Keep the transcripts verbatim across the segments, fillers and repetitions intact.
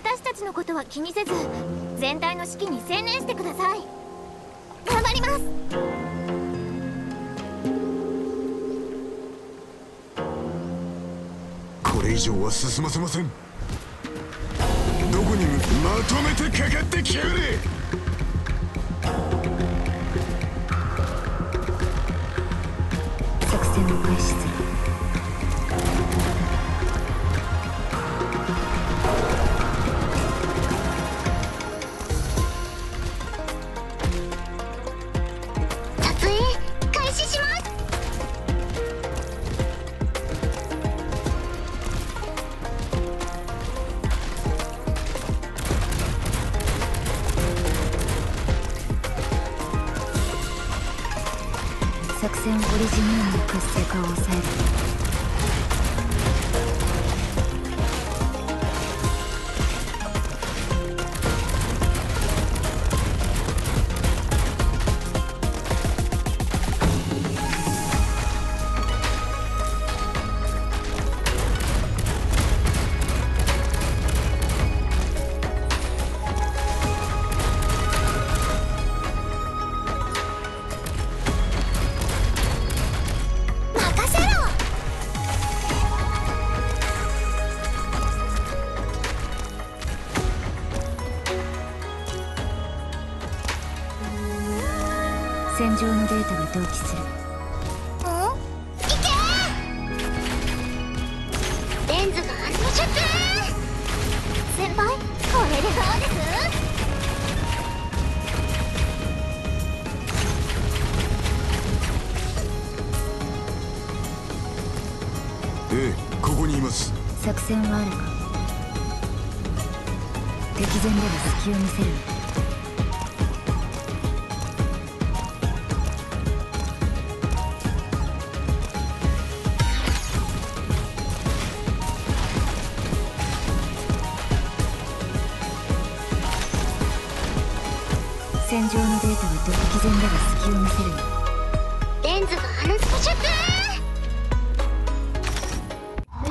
私たちのことは気にせず全体の指揮に専念してください。頑張ります。これ以上は進ませません。どこにまとめてかかってきやがれ。作戦を開始する。撮影開始します。作戦オリジナルの活性化を抑える。戦場のデータが同期する。いけ！レンズが反射中。先輩、これでどうです？ええ、ここにいます。作戦はあるか。敵前では隙を見せる。戦場のデータはどこ偽善だが隙を見せる。レンズが反射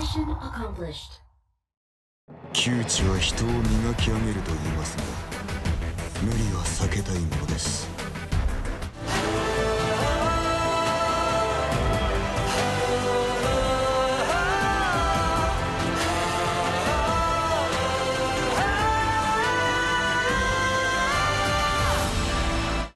中。窮地は人を磨き上げると言いますが、無理は避けたいものです。